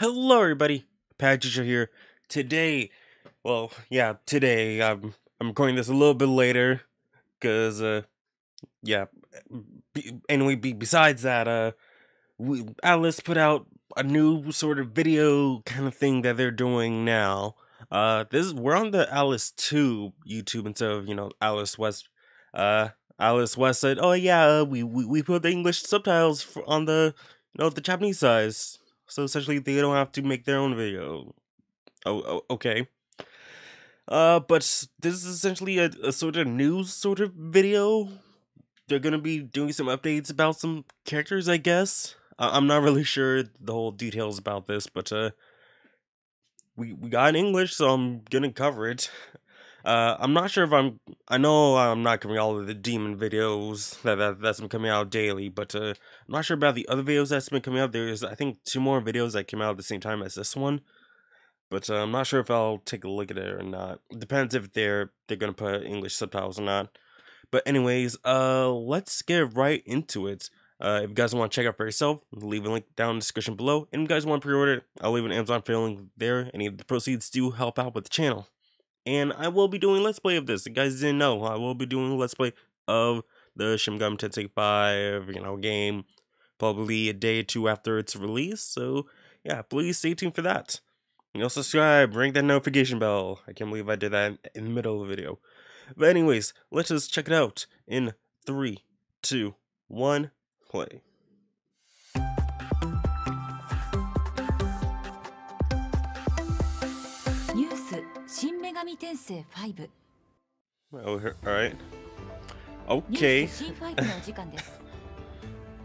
Hello everybody, Power Jusho here. Today, I'm recording this a little bit later, because, besides that, Alice put out a new sort of video kind of thing that they're doing now. We're on the Alice 2 YouTube instead of, Alice West. Alice West said, oh yeah, we put the English subtitles on the, the Japanese size. So essentially, they don't have to make their own video. Okay. But this is essentially a sort of news sort of video. They're gonna be doing some updates about some characters, I guess. I'm not really sure the whole details about this, but we got in English, so I'm gonna cover it. I'm not sure if I know I'm not covering all of the demon videos that's been coming out daily, but I'm not sure about the other videos that's been coming out. There's, I think, 2 more videos that came out at the same time as this one, but I'm not sure if I'll take a look at it or not. It depends if they're gonna put English subtitles or not. But anyways, let's get right into it. If you guys want to check out for yourself, leave a link down in the description below. And if you guys want to pre-order it, I'll leave an Amazon affiliate link there. Any of the proceeds do help out with the channel. And I will be doing Let's Play of this. If you guys didn't know, I will be doing Let's Play of the Shin Megami Tensei V, game, probably a day or two after its release. So, yeah, please stay tuned for that. You know, subscribe, ring that notification bell. I can't believe I did that in the middle of the video. But anyways, let us check it out in 3, 2, 1, play. Shin Megami Tensei V. Oh, all right. Okay.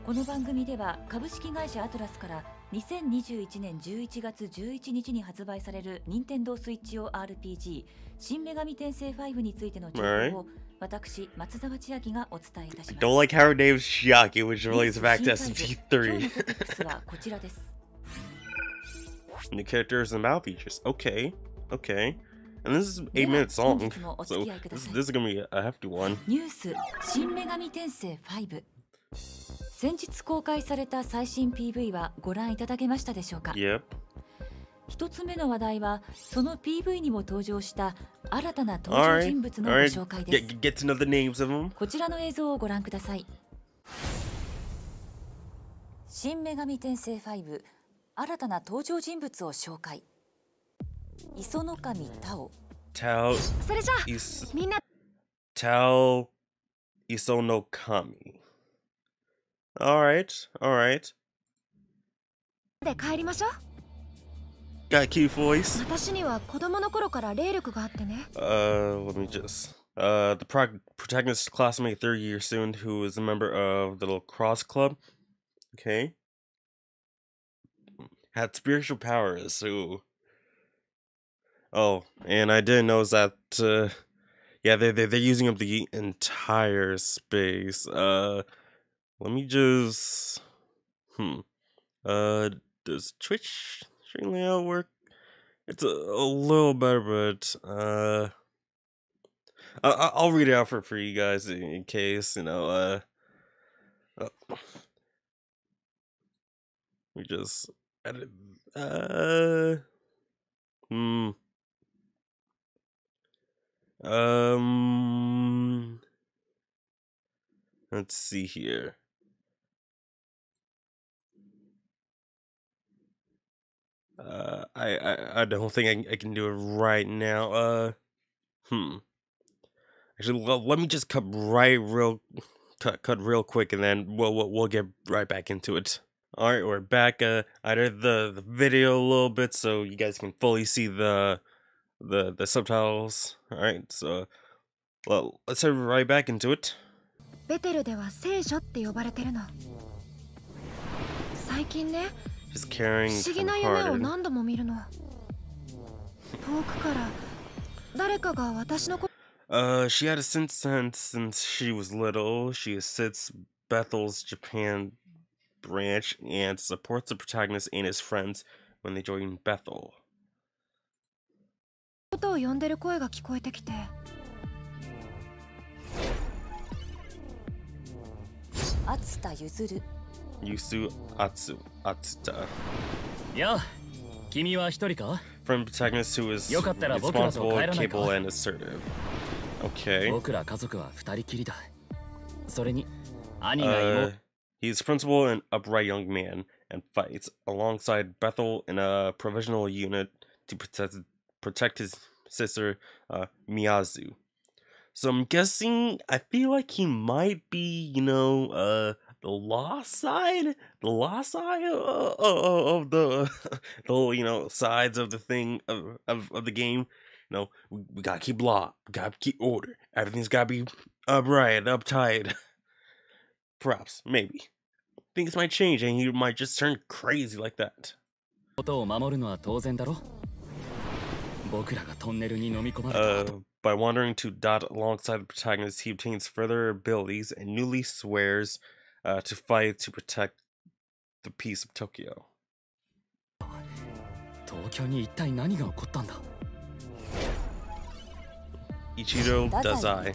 この番組では株式会社アトラスから2021年11月11日に発売される任天堂スイッチ用 RPG 新女神転生5についての情報を私松澤千明がお伝えいたします。Don't like how her name is Shaki, which relates back to SP3. こちらです。New characters and mouth features. Okay, okay. And this is an 8-minute song, so this is gonna be a hefty one. ニュース新女神転生5。先日公開された最新 PV はご覧いただけましたでしょうか。Yep. 一つ目の話題はその PV にも登場した新たな登場人物のご紹介です。Get to know the names of them. こちらの映像をご覧ください。新女神転生5、新たな登場人物を紹介。Isonokami Tao. Tao. それじゃあ、みんな。Tao Isonokami. Alright, alright. Got a cute voice. Let me just... the protagonist's classmate 3rd year student who is a member of the little cross club. Okay. Had spiritual powers, so... Oh, and I didn't notice that, yeah, they're using up the entire space. Let me just, does Twitch stream layout work? It's a little better, but, I'll read it out for you guys in case, we just edit, let's see here. I don't think I can do it right now. Actually, let me just cut real quick, and then we'll get right back into it. All right, we're back. I did the video a little bit so you guys can fully see the subtitles. All right, so well, let's head right back into it. ベテルでは聖書って呼ばれてるの。最近ね、不思議な夢を何度も見るの。遠くから誰かが私のこと she had a sixth sense since she was little. She assists Bethel's Japan branch and supports the protagonist and his friends when they join Bethel. ことを呼んでる声が聞こえてきて。 Atsuta Yuzuru. Atsuta. Yeah, From a protagonist who is responsible, capable, and assertive. Okay. He's principal and upright young man and fights alongside Bethel in a provisional unit to protect his sister Miyazu. So I'm guessing, I feel like he might be, you know, the law side of the thing of the game. You know, we gotta keep law, we gotta keep order. Everything's gotta be upright, uptight. Perhaps, maybe. Things might change and he might just turn crazy like that. By wandering to dot alongside the protagonist, he obtains further abilities and newly swears to fight to protect the peace of Tokyo. Ichiro Dazai.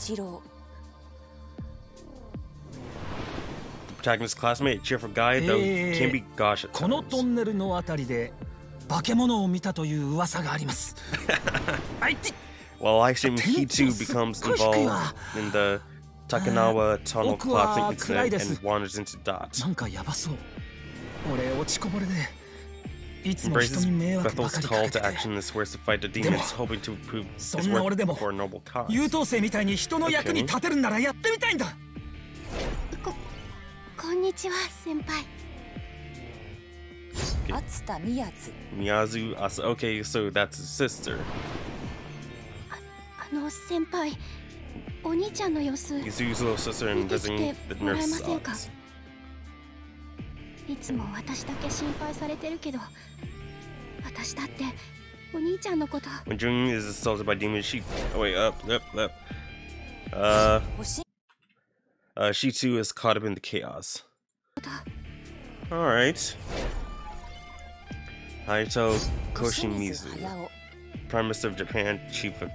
The protagonist's classmate, a cheerful guy, though he can be gosh at times. Well, actually, Hitsu becomes involved in the Takanawa tunnel collapsing incident and wanders into Dot. Embraces Bethel's call to action and swears to fight the demons, hoping to prove his work for a noble cause. Okay. Miyazu Asa. Okay, so that's his sister. Miyazu's little sister and visiting the nurse's office. When Jun is assaulted by demons, she she too is caught up in the chaos. Alright. Hayato Koshimizu, Prime Minister of Japan, Chief of...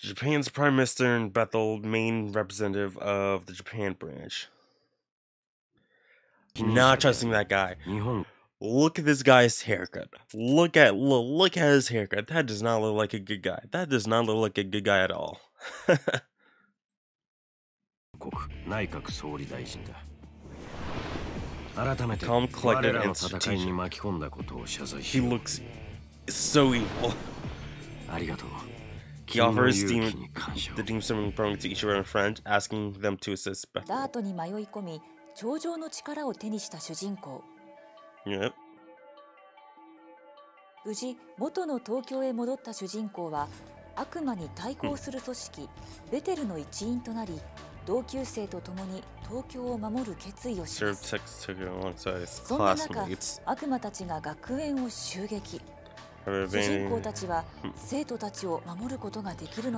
Japan's Prime Minister and Bethel, main representative of the Japan branch. Not trusting that guy. Look at this guy's haircut. Look at his haircut. That does not look like a good guy. That does not look like a good guy at all. Calm, collected, and strategic. He looks so evil. He offers the demon summoning program to Ichiro and a friend, asking them to assist Bethel. Yep. Served text took alongside his classmates.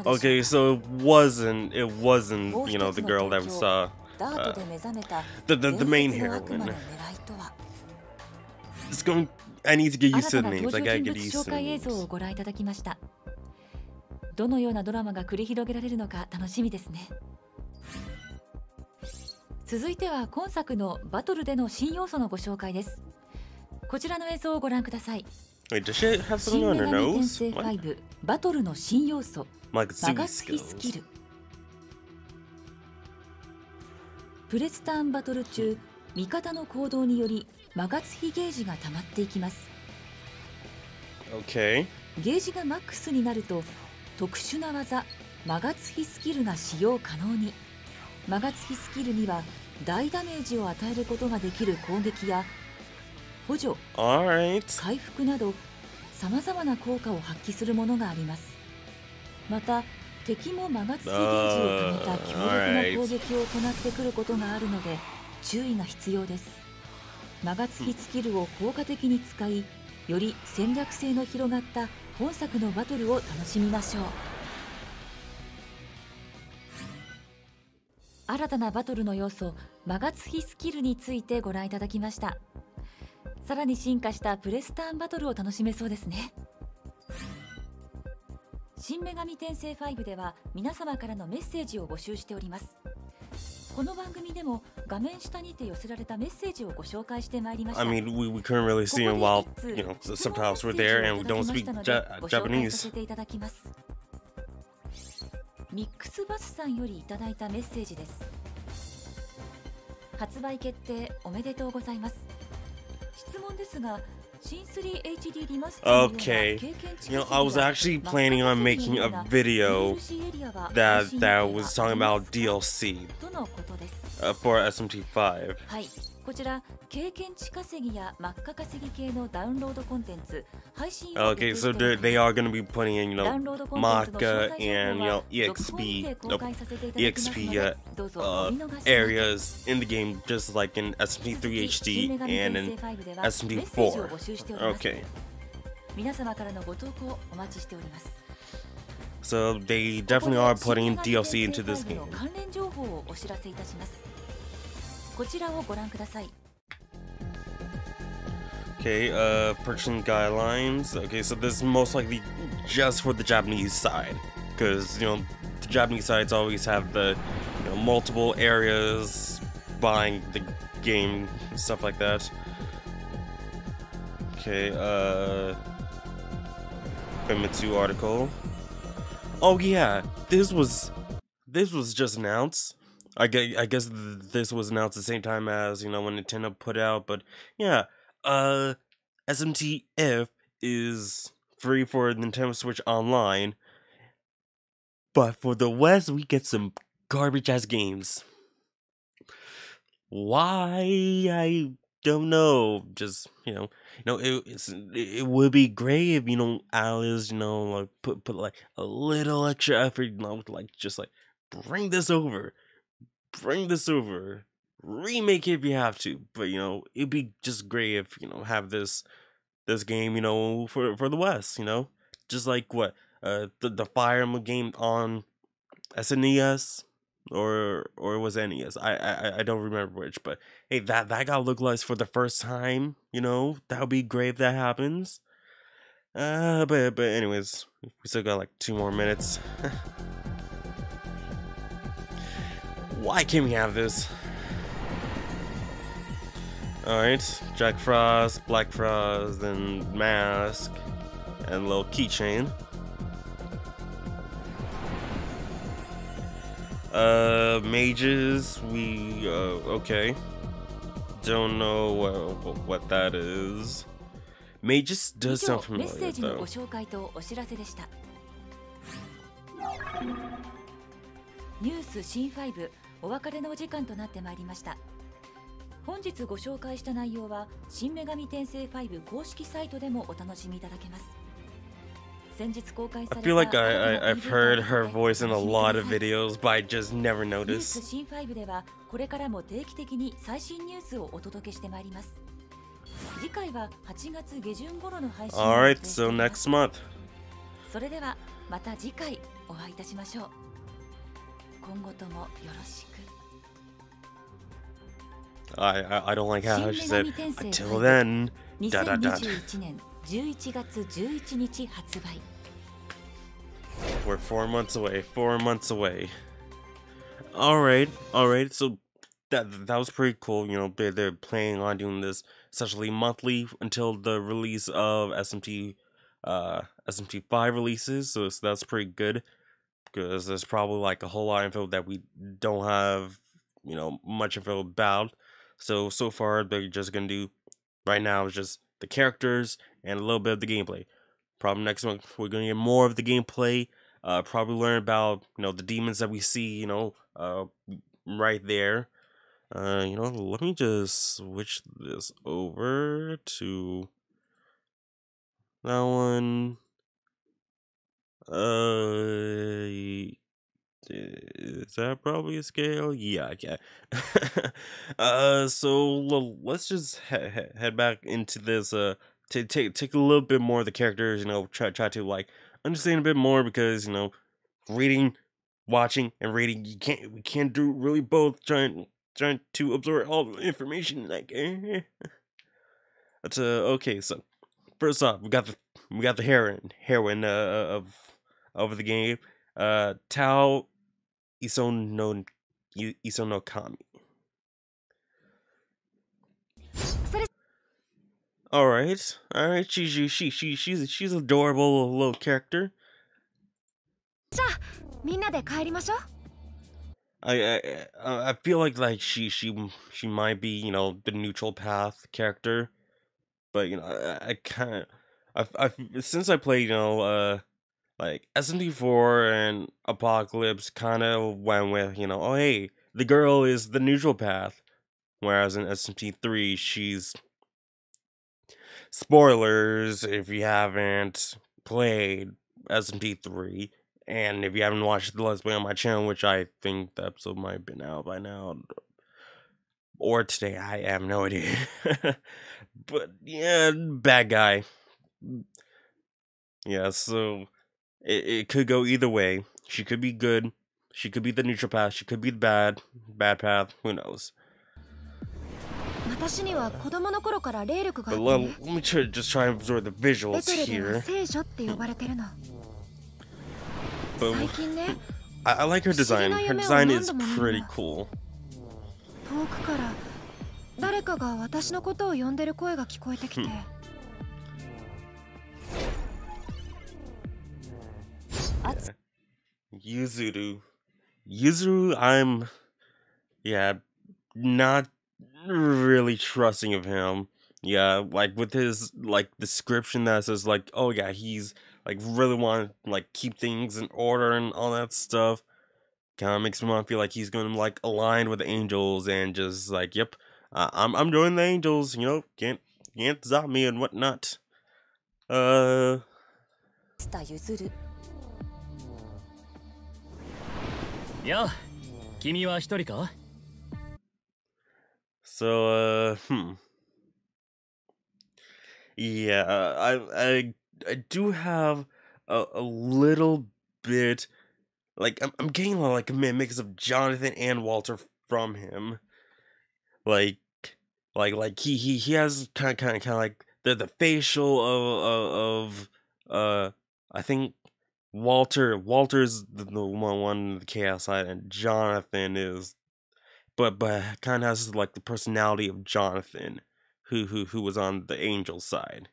Okay, so it wasn't, you know, the girl that we saw, the main heroine. It's going, I need to get used to the names. I gotta get used to the names. Wait, does she have something on her nose? Magatsuhi skill. Okay. All right. Shin Megami Tensei V では皆様からのメッセージを募集しております。I mean, we couldn't really see him while, you know, the subtitles were there, and we don't speak Japanese. Okay, you know, I was actually planning on making a video that was talking about DLC for SMT5. Okay, so they are going to be putting in, you know, Maka and, you know, EXP areas in the game, just like in SMT 3 HD and in SMT 4. Okay. So they definitely are putting DLC into this game. Okay, purchasing guidelines. Okay, so this is most likely just for the Japanese side, because, you know, the Japanese sides always have the, you know, multiple areas buying the game, stuff like that. Okay, Famitsu article. Oh yeah, this was just announced. I guess this was announced at the same time as, you know, when Nintendo put out, but yeah, SMTF is free for Nintendo Switch Online, but for the West, we get some garbage-ass games. Why? I don't know. Just, you know, it would be great if, you know, Alice, you know, like put like a little extra effort, you know, like just like bring this over. Remake it if you have to, but, you know, it'd be just great if, you know, have this game, you know, for the West, you know, just like what the Fire Emblem game on SNES or it was NES. I don't remember which, but hey, that got localized for the first time, you know. That would be great if that happens. But anyways, we still got like 2 more minutes. Why can't we have this? Alright, Jack Frost, Black Frost, and Mask, and little keychain. Mages, we, okay. Don't know what that is. Mages does sound familiar, though. I feel like I've heard her voice in a lot of videos, but I just never noticed. Alright, so next month. I don't like how she said until then. Da da da. We're 4 months away. 4 months away. All right. So that was pretty cool. You know, they're planning on doing this essentially monthly until the release of SMT5 releases. So that's pretty good, because there's probably like a whole lot of info that we don't have, you know, much info about. So far, they're just going to do, right now, is just the characters and a little bit of the gameplay. Probably next month, we're going to get more of the gameplay. Probably learn about, you know, the demons that we see, you know, right there. You know, let me just switch this over to that one. Is that probably a scale? Yeah, I can. So let's just head back into this. Take a little bit more of the characters. You know, try to like understand a bit more, because, you know, reading, watching, and reading, we can't do really both. Trying to absorb all the information. Like, that's okay. So first off, we got the heroine of the game. Tao Isonokami, Isonokami. All right. She's adorable little character. I feel like she might be, you know, the neutral path character, but you know, I since I played, you know, like SMT4 and Apocalypse kind of went with, you know, oh hey, the girl is the neutral path, whereas in SMT3 she's, spoilers if you haven't played SMT3. And if you haven't watched the Let's Play on my channel, which I think the episode might have been out by now, or today, I have no idea. But yeah, bad guy. Yeah, so it could go either way. She could be good. She could be the neutral path. She could be the bad path. Who knows? But let me just try and absorb the visuals here. I like her design. Her design is pretty cool. Yeah. Yuzuru, I'm... yeah, not really trusting of him. Yeah, like with his, like, description that says, like, oh yeah, he's... like, really want to, like, keep things in order and all that stuff. Kind of makes me want to feel like he's going to, like, align with the angels and just, like, yep, I'm doing the angels, you know, can't stop me and whatnot. Yeah, I do have a little bit, like, I'm getting, like, a mix of Jonathan and Walter from him. Like he has kind of like the facial of I think Walter's the one the chaos side, and Jonathan is, but kind of has like the personality of Jonathan, who was on the angel side.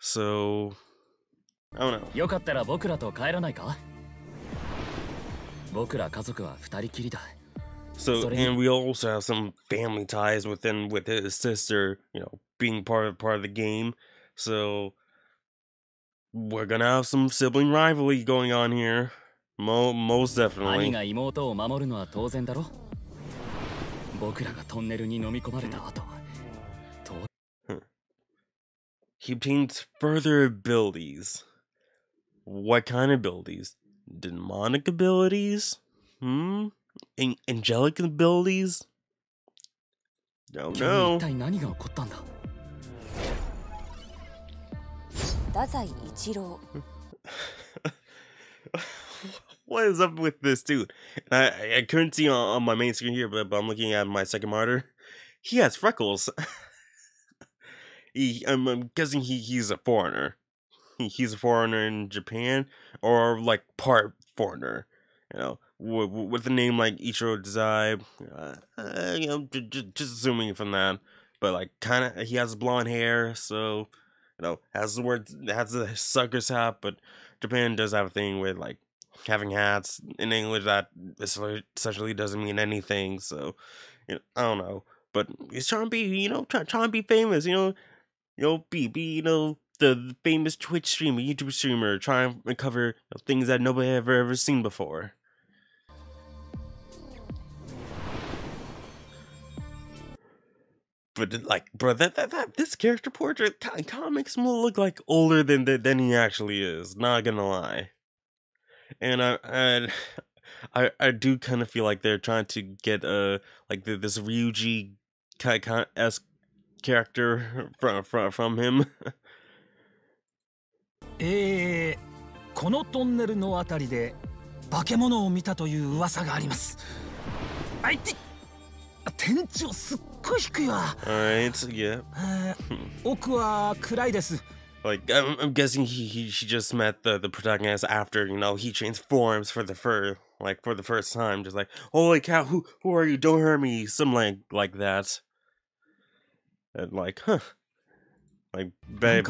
So, I don't know. So, and we also have some family ties with his sister, you know, being part of the game. So, we're gonna have some sibling rivalry going on here, most definitely. He obtains further abilities. What kind of abilities? Demonic abilities? Angelic abilities? Don't know. What is up with this dude? I couldn't see on my main screen here, but I'm looking at my second monitor. He has freckles. I'm guessing he's a foreigner. He's a foreigner in Japan, or like part foreigner, you know, with a name like Ichiro Dazai. You know, just assuming from that, but like kind of he has blonde hair, so you know has the sucker's hat. But Japan does have a thing with like having hats in English that essentially doesn't mean anything. So you know, I don't know, but he's trying to be, you know, trying to be famous, you know. You'll be, you know, the famous Twitch streamer, YouTube streamer, trying to cover, you know, things that nobody ever seen before. But like, bro, this character portrait kind of makes him look like older than he actually is. Not gonna lie. And I do kind of feel like they're trying to get like this Ryuji kind of esque character from him. Alright, yeah. Like I'm guessing she just met the protagonist after, you know, he transforms for the like for the first time, just like, holy cow, who are you? Don't hurt me, something like that. And like, huh. Like, Bebe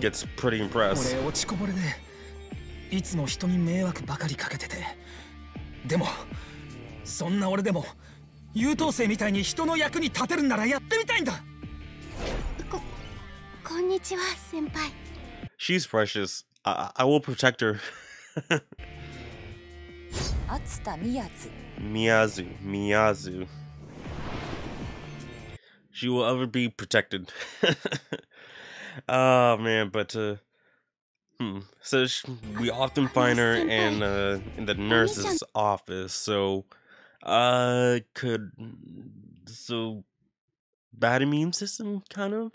gets pretty impressed. She's precious. I will protect her. Atsuta Miyazu. Miyazu. She will ever be protected. Oh man, but so we often find her in the nurse's office. So, bad immune system, kind of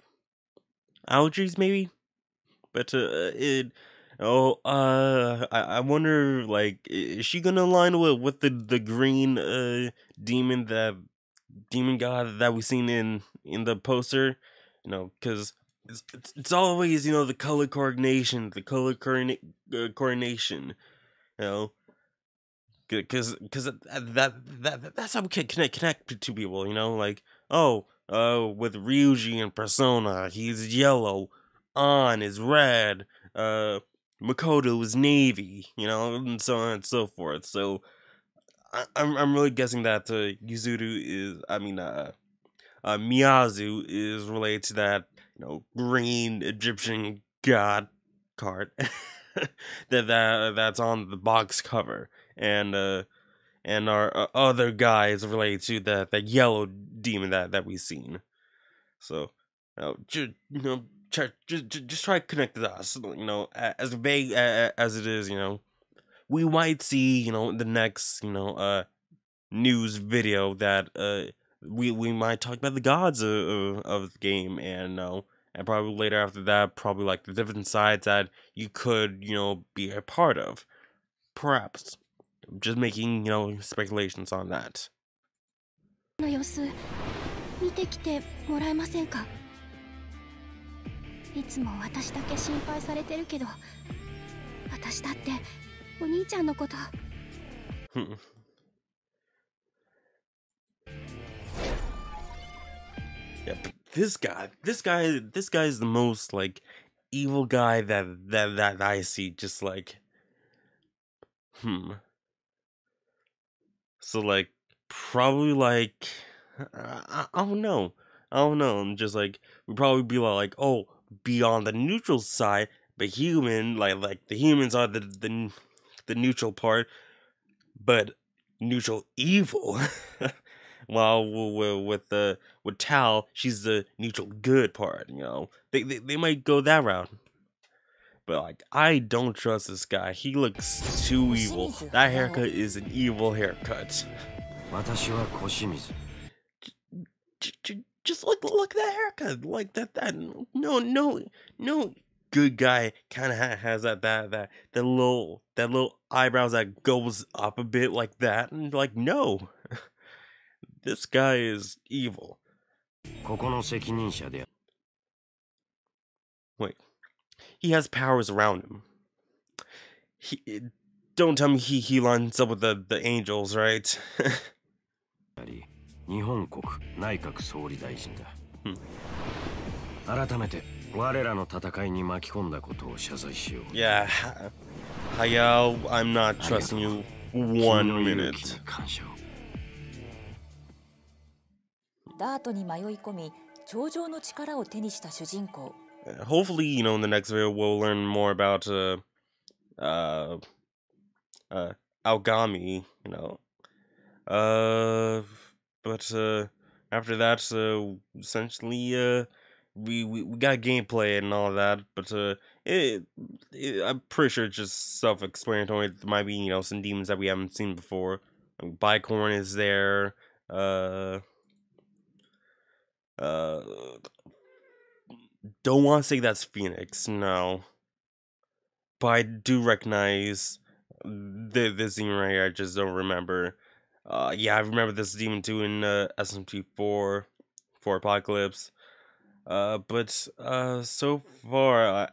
allergies, maybe. But I wonder, like, is she gonna align with the green demon, that demon god that we seen in the poster? You know, because it's always, you know, the color coordination, you know, because that's how we can connect to people, you know, like, oh, with Ryuji and Persona, he's yellow, An is red, Makoto is navy, you know, and so on and so forth. So I'm really guessing that Miyazu is related to that, you know, green Egyptian god card that's on the box cover, and our other guy is related to that yellow demon that we've seen. So just try to connect the dots, you know, as vague as it is. You know, we might see, you know, the next, you know, news video that we might talk about the gods of the game, and and probably later after that, probably like the different sides that you could, you know, be a part of. Perhaps. I'm just making, you know, speculations on that. Yeah, but this guy is the most, like, evil guy that I see, just like, So, like, probably, like, I don't know, I'm just, like, we'd probably be like, oh, be on the neutral side, but human, like, the humans are the neutral part, but neutral evil. Well, with Tal, she's the neutral good part, you know. They might go that route, but like, I don't trust this guy. He looks too evil. That haircut is an evil haircut. Just look at that haircut, like that. No good guy kind of has that little eyebrows that goes up a bit like that, and like, no. This guy is evil. Wait. He has powers around him. Don't tell me he lines up with the angels, right? Yeah. Hayao, I'm not trusting you 1 minute. ダートに迷い込み、頂上の力を手にした主人公。Hopefully, you know, in the next video we'll learn more about Aogami, you know. But after that, essentially we got gameplay and all that, but I'm pretty sure it's just self-explanatory. There might be, you know, some demons that we haven't seen before. Like Bicorn is there, don't want to say that's Phoenix, no. But I do recognize this demon right here. I just don't remember. Yeah, I remember this demon too in SMT IV for Apocalypse. But so far,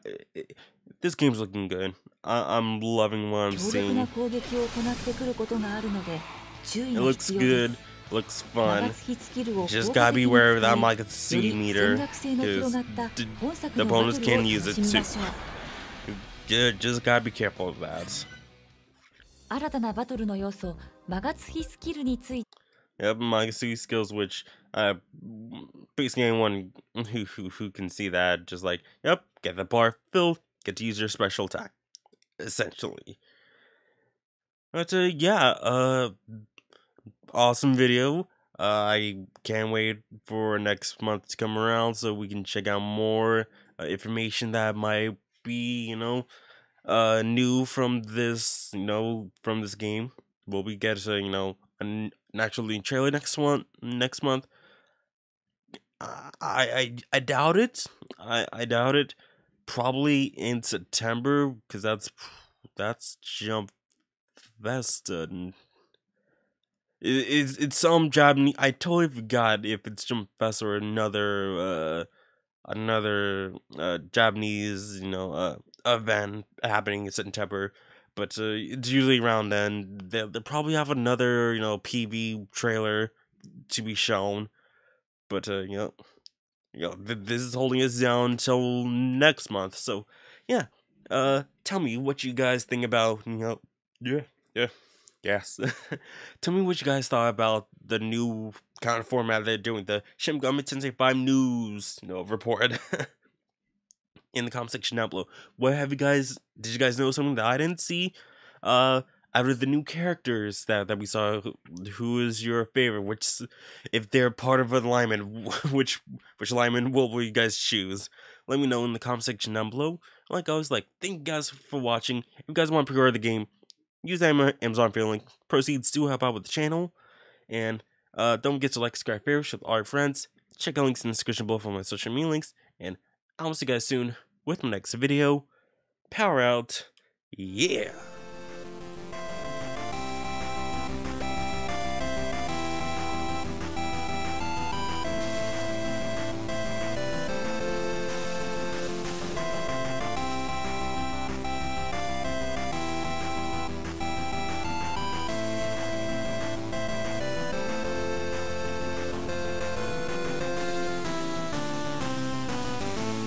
This game's looking good. I'm loving what I'm seeing. It looks good, looks fun. Just gotta be aware of that Magatsuhi meter, because the opponents can use it too. Just gotta be careful of that. Yep, Magatsuhi skills, which basically anyone who can see that, just like, yep, get the bar filled, get to use your special attack, essentially. But yeah, awesome video. I can't wait for next month to come around so we can check out more information that might be, you know, new from this, you know, from this game. We'll be getting, you know, a naturally trailer next month. I doubt it. I doubt it. Probably in September, because that's Jump Fest. It's some Japanese. I totally forgot if it's Jump Fest or another Japanese, you know, event happening in September. But it's usually around then. They'll probably have another, you know, PV trailer to be shown. But you know, this is holding us down until next month. So yeah, tell me what you guys think about, you know, yes. Tell me what you guys thought about the new kind of format they're doing, the Shin Megami Tensei V news, you know, report. In the comment section down below, did you guys know something that I didn't see? Out of the new characters that we saw, who is your favorite? Which, if they're part of an alignment, which alignment will you guys choose? Let me know in the comment section down below. Like always, thank you guys for watching. If you guys want to pre-order the game, use that Amazon affiliate link. Proceeds do help out with the channel, and don't forget to like, subscribe, favorite with all your friends. Check out links in the description below for my social media links, and I'll see you guys soon with my next video. Power out. Yeah.